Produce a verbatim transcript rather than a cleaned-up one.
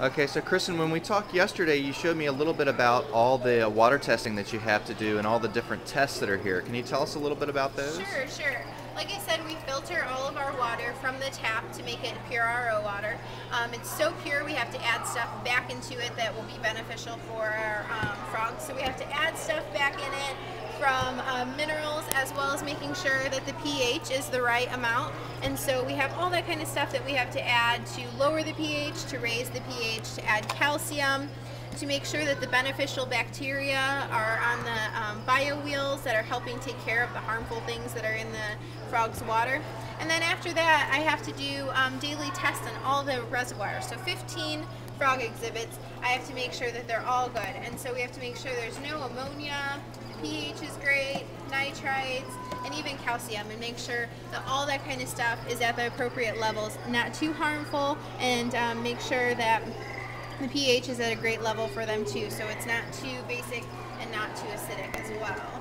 Okay, so Kristen, when we talked yesterday, you showed me a little bit about all the water testing that you have to do and all the different tests that are here. Can you tell us a little bit about those? Sure, sure. Like I said, we filter all of our water from the tap to make it pure R O water. Um, it's so pure we have to add stuff back into it that will be beneficial for our um, frogs. So we have to add stuff back in it from uh, minerals, as well as making sure that the pH is the right amount. And so we have all that kind of stuff that we have to add to lower the pH, to raise the pH, to add calcium, to make sure that the beneficial bacteria are on the um, biowheels that are helping take care of the harmful things that are in the frog's water. And then after that, I have to do um, daily tests on all the reservoirs. So fifteen frog exhibits, I have to make sure that they're all good. And so we have to make sure there's no ammonia, pH is great, nitrites, and even calcium, and make sure that all that kind of stuff is at the appropriate levels, not too harmful, and um, make sure that the pH is at a great level for them too, so it's not too basic and not too acidic as well.